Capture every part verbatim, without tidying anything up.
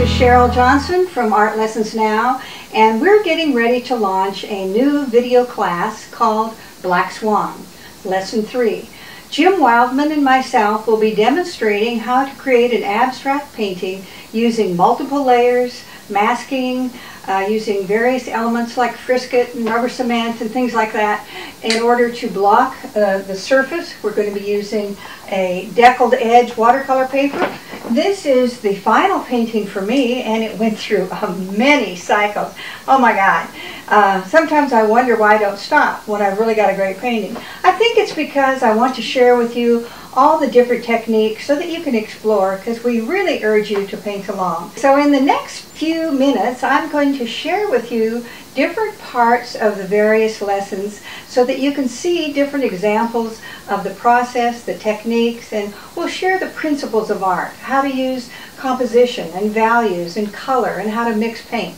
is Cheryl Johnson from Art Lessons Now, and we're getting ready to launch a new video class called Black Swan, Lesson three. Jim Wildman and myself will be demonstrating how to create an abstract painting using multiple layers, masking, uh, using various elements like Frisket and rubber cement and things like that in order to block uh, the surface. We're going to be using a deckled edge watercolor paper. This is the final painting for me, and it went through uh, many cycles. Oh my God. Uh, sometimes I wonder why I don't stop when I've really got a great painting. I think it's because I want to share with you all the different techniques so that you can explore, because we really urge you to paint along. So in the next few minutes I'm going to share with you different parts of the various lessons so that you can see different examples of the process, the techniques, and we'll share the principles of art, how to use composition and values and color and how to mix paint.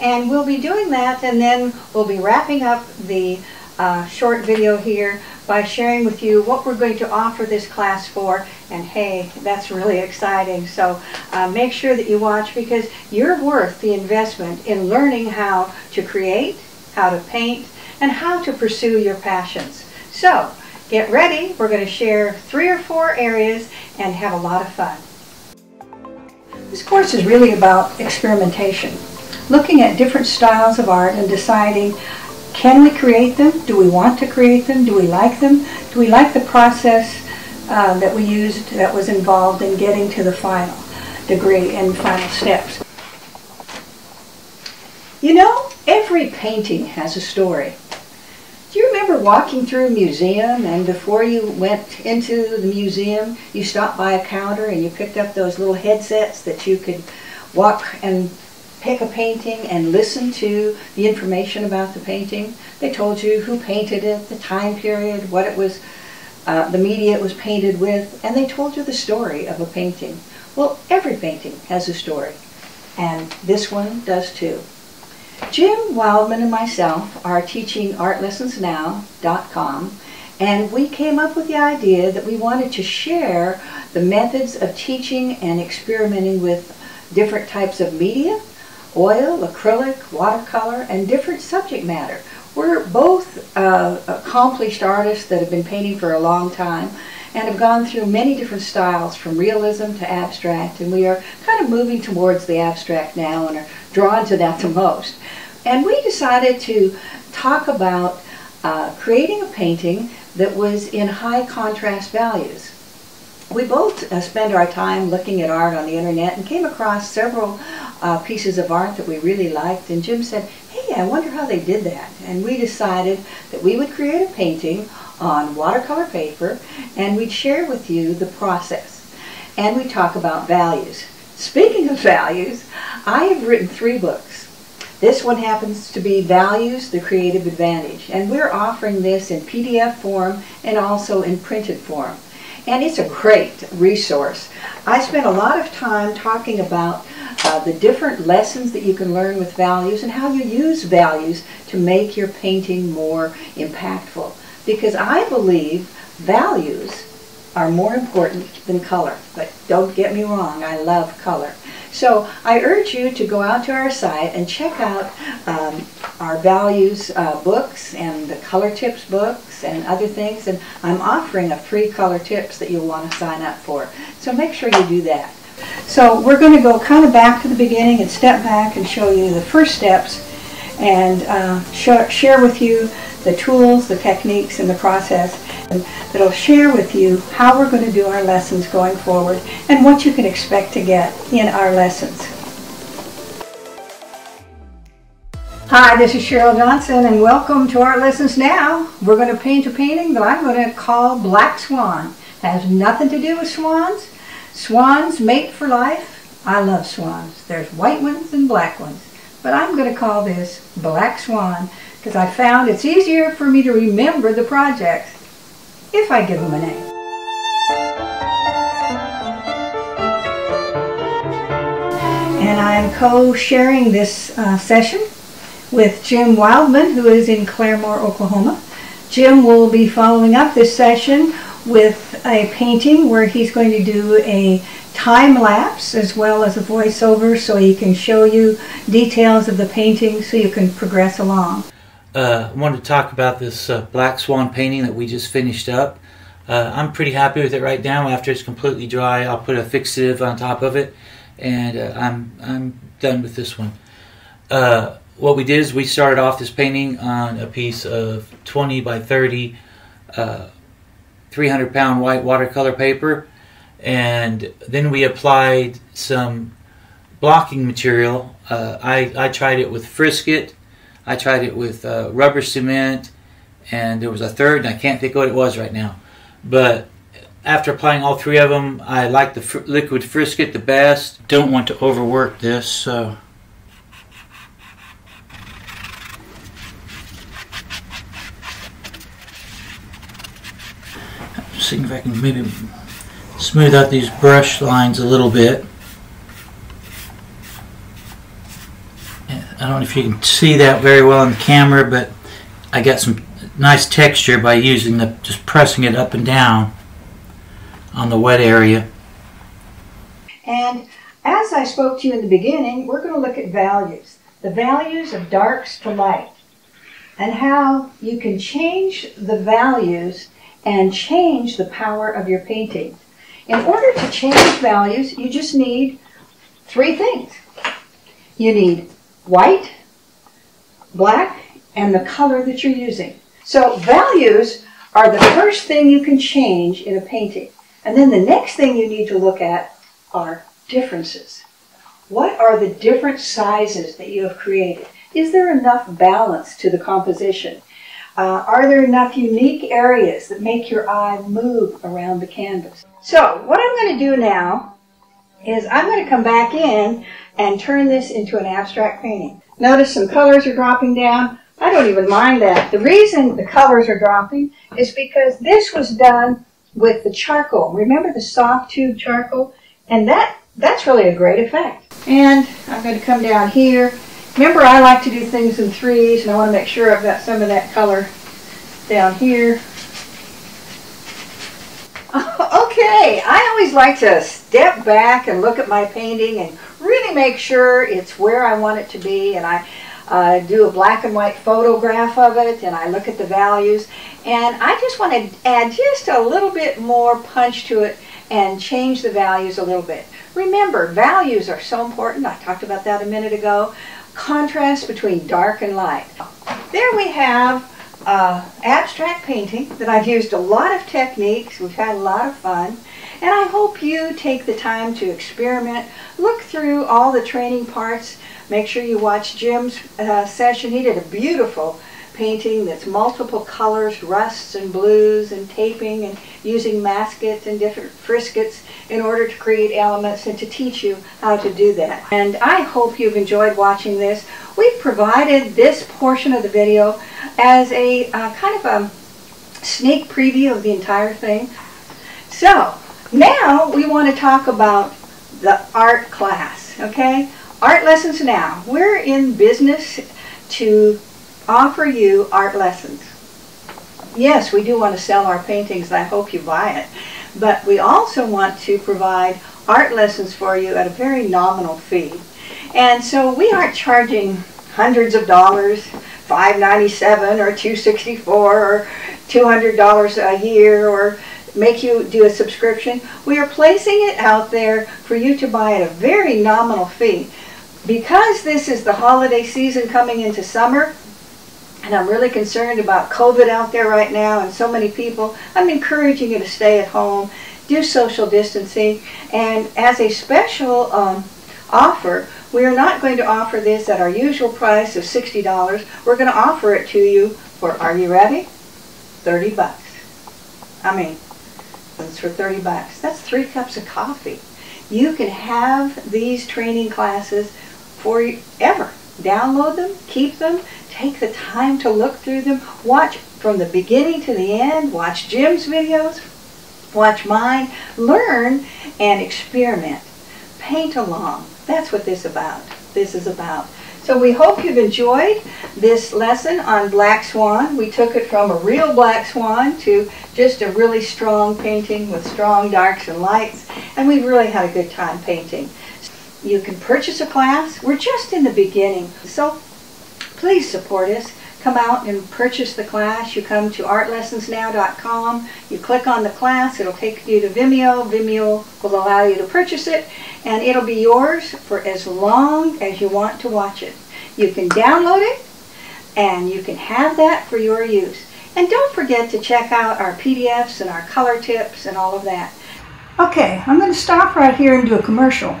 And we'll be doing that, and then we'll be wrapping up the Uh, short video here by sharing with you what we're going to offer this class for. And hey, that's really exciting, so uh, make sure that you watch, because you're worth the investment in learning how to create, how to paint, and how to pursue your passions. So get ready, we're going to share three or four areas and have a lot of fun. This course is really about experimentation, looking at different styles of art and deciding, can we create them? Do we want to create them? Do we like them? Do we like the process uh, that we used that was involved in getting to the final degree and final steps? You know, every painting has a story. Do you remember walking through a museum, and before you went into the museum, you stopped by a counter and you picked up those little headsets that you could walk and pick a painting and listen to the information about the painting? They told you who painted it, the time period, what it was, uh, the media it was painted with, and they told you the story of a painting. Well, every painting has a story, and this one does too. Jim Wildman and myself are teaching art lessons now dot com, and we came up with the idea that we wanted to share the methods of teaching and experimenting with different types of media, oil, acrylic, watercolor, and different subject matter. We're both uh, accomplished artists that have been painting for a long time and have gone through many different styles from realism to abstract, and we are kind of moving towards the abstract now and are drawn to that the most. And we decided to talk about uh, creating a painting that was in high contrast values. We both uh, spend our time looking at art on the internet and came across several uh, pieces of art that we really liked, and Jim said, hey, I wonder how they did that. And we decided that we would create a painting on watercolor paper, and we'd share with you the process, and we talk about values. Speaking of values, I have written three books. This one happens to be Values, the Creative Advantage, and we're offering this in P D F form and also in printed form. And it's a great resource. I spent a lot of time talking about uh, the different lessons that you can learn with values and how you use values to make your painting more impactful. Because I believe values are more important than color. But don't get me wrong, I love color. So I urge you to go out to our site and check out um, our values uh, books and the color tips books and other things. And I'm offering a free color tips that you'll want to sign up for. So make sure you do that. So we're going to go kind of back to the beginning and step back and show you the first steps and uh, sh share with you the tools, the techniques, and the process that will share with you how we're going to do our lessons going forward and what you can expect to get in our lessons. Hi, this is Cheryl Johnson, and welcome to Art Lessons Now. We're going to paint a painting that I'm going to call Black Swan. It has nothing to do with swans. Swans mate for life. I love swans. There's white ones and black ones. But I'm going to call this Black Swan because I found it's easier for me to remember the projects if I give them a name. And I am co-sharing this uh, session with Jim Wildman, who is in Claremore, Oklahoma. Jim will be following up this session with a painting where he's going to do a time lapse as well as a voiceover, so he can show you details of the painting so you can progress along. Uh, I wanted to talk about this uh, Black Swan painting that we just finished up. Uh, I'm pretty happy with it right now. After it's completely dry, I'll put a fixative on top of it, and uh, I'm, I'm done with this one. Uh, what we did is we started off this painting on a piece of twenty by thirty, uh, three hundred pound white watercolor paper, and then we applied some blocking material. Uh, I, I tried it with Frisket, I tried it with uh, rubber cement, and there was a third, and I can't think what it was right now. But after applying all three of them, I like the fr liquid Frisket the best. Don't want to overwork this, so. Seeing if I can maybe smooth out these brush lines a little bit. I don't know if you can see that very well on the camera, but I got some nice texture by using the, just pressing it up and down on the wet area. And as I spoke to you in the beginning, we're going to look at values, the values of darks to light, and how you can change the values and change the power of your painting. In order to change values, you just need three things. You need white, black, and the color that you're using. So values are the first thing you can change in a painting. And then the next thing you need to look at are differences. What are the different sizes that you have created? Is there enough balance to the composition? Uh, are there enough unique areas that make your eye move around the canvas? So what I'm going to do now is I'm going to come back in and turn this into an abstract painting. Notice some colors are dropping down. I don't even mind that. The reason the colors are dropping is because this was done with the charcoal. Remember the soft tube charcoal? And that, that's really a great effect. And I'm going to come down here. Remember, I like to do things in threes, and I want to make sure I've got some of that color down here. Okay, I always like to step back and look at my painting and really make sure it's where I want it to be, and I uh, do a black and white photograph of it, and I look at the values, and I just want to add just a little bit more punch to it and change the values a little bit. Remember, values are so important. I talked about that a minute ago. Contrast between dark and light. There we have Uh, abstract painting that I've used a lot of techniques. We've had a lot of fun, and I hope you take the time to experiment. Look through all the training parts. Make sure you watch Jim's uh, session. He did a beautiful painting that's multiple colors, rusts and blues, and taping, and using maskets and different friskets in order to create elements and to teach you how to do that. And I hope you've enjoyed watching this. We've provided this portion of the video as a uh, kind of a sneak preview of the entire thing. So now we want to talk about the art class, okay? Art Lessons Now. We're in business to offer you art lessons. Yes, we do want to sell our paintings, and I hope you buy it. But we also want to provide art lessons for you at a very nominal fee. And so we aren't charging hundreds of dollars, five ninety-seven or two sixty-four or two hundred dollars a year, or make you do a subscription. We are placing it out there for you to buy at a very nominal fee. Because this is the holiday season coming into summer, and I'm really concerned about COVID out there right now and so many people, I'm encouraging you to stay at home, do social distancing, and as a special um, offer, we are not going to offer this at our usual price of sixty dollars. We're going to offer it to you for, are you ready? thirty bucks. I mean, it's for thirty bucks. That's three cups of coffee. You can have these training classes forever. Download them, keep them, take the time to look through them, watch from the beginning to the end, watch Jim's videos, watch mine, learn and experiment. Paint along. That's what this about. This is about. So we hope you've enjoyed this lesson on Black Swan. We took it from a real black swan to just a really strong painting with strong darks and lights, and we've really had a good time painting. You can purchase a class. We're just in the beginning, so please support us. Come out and purchase the class. You come to art lessons now dot com, you click on the class, it'll take you to Vimeo. Vimeo will allow you to purchase it, and it'll be yours for as long as you want to watch it. You can download it, and you can have that for your use. And don't forget to check out our P D Fs and our color tips and all of that. Okay, I'm going to stop right here and do a commercial,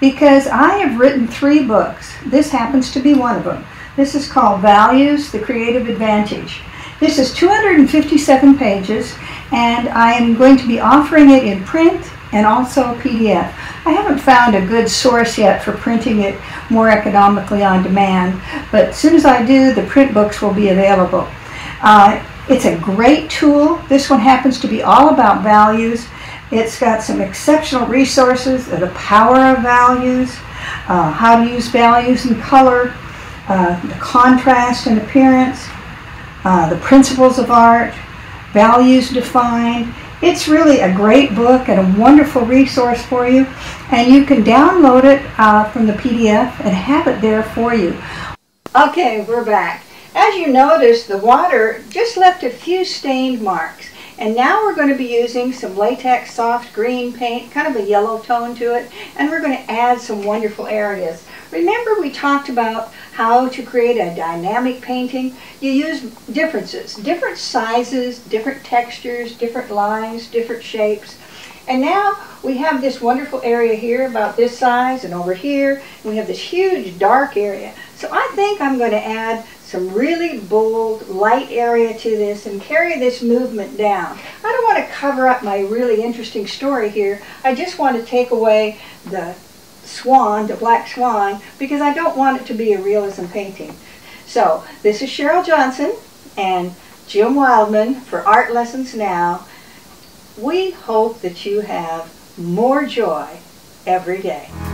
because I have written three books. This happens to be one of them. This is called Values, the Creative Advantage. This is two hundred fifty-seven pages, and I am going to be offering it in print and also a P D F. I haven't found a good source yet for printing it more economically on demand, but as soon as I do, the print books will be available. Uh, it's a great tool. This one happens to be all about values. It's got some exceptional resources, the power of values, uh, how to use values in color, Uh, the contrast and appearance, uh, the principles of art, values defined. It's really a great book and a wonderful resource for you, and you can download it uh, from the P D F and have it there for you. Okay, we're back. As you notice, the water just left a few stained marks, and now we're going to be using some latex soft green paint, kind of a yellow tone to it, and we're going to add some wonderful areas. Remember, we talked about how to create a dynamic painting. You use differences, different sizes, different textures, different lines, different shapes. And now we have this wonderful area here about this size, and over here, and we have this huge dark area. So I think I'm going to add some really bold, light area to this and carry this movement down. I don't want to cover up my really interesting story here. I just want to take away the swan, the black swan, because I don't want it to be a realism painting. So this is Cheryl Johnson and Jim Wildman for Art Lessons Now. We hope that you have more joy every day.